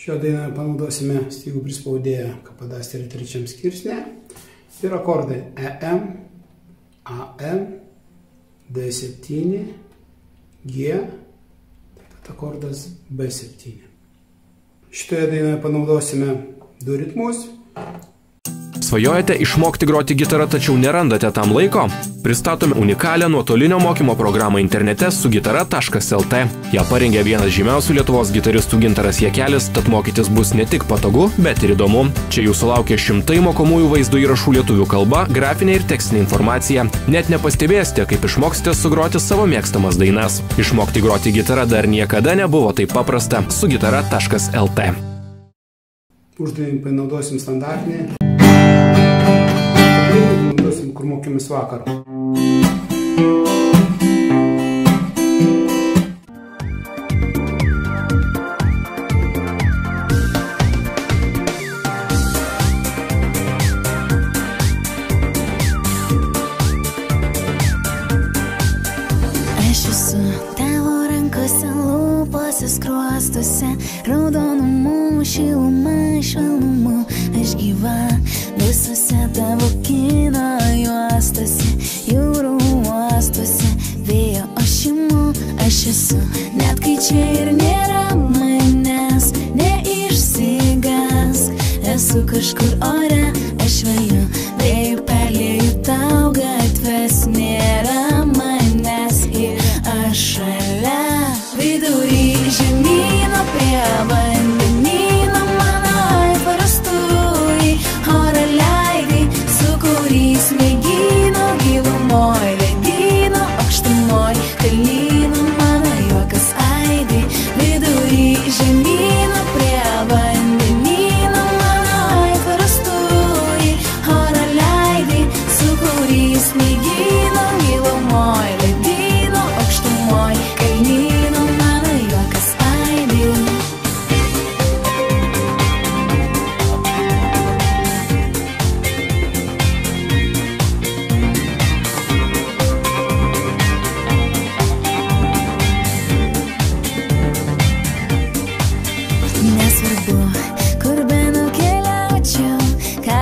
Šio dainą panaudosime stygų prispaudėją kapadastrį trečiam skirsnė ir akordai EM, AM, D7, G, taip pat akordas B7. Šitoje dainoje panaudosime du ritmus. Svajojate išmokti groti gitarą, tačiau nerandate tam laiko? Pristatome unikalią nuotolinio mokymo programą internete sugitara.lt. Ją parengė vienas žymiausių Lietuvos gitaristų Gintaras Jėkelis, tad mokytis bus ne tik patogu, bet ir įdomu. Čia jūsų laukia 100 mokomųjų vaizdo įrašų lietuvių kalba, grafinė ir tekstinė informacija. Net nepastebėsite, kaip išmoksite sugroti savo mėgstamas dainas. Išmokti groti gitarą dar niekada nebuvo taip paprasta. sugitara.lt. Uždavinį panaudosim standartinį. Kur mokėmės vakar. Aš esu tavo rankose, lūpose, skruostose, raudonumu, šiluma, švelnumu, aš gyva visose tavo kino juostose, jūrų uostose, vėjo ošimu aš esu, net kai čia ir nėra manęs, neišsigąsk, esu kažkur ore, aš veju, vėjų pelėjų tau gatves, nėra manęs ir aš šalia, vidury žemyno prie vandens.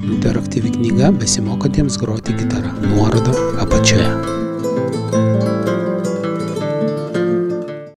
Interaktyvi knyga besimokantiems groti gitarą. Nuoroda apačioje.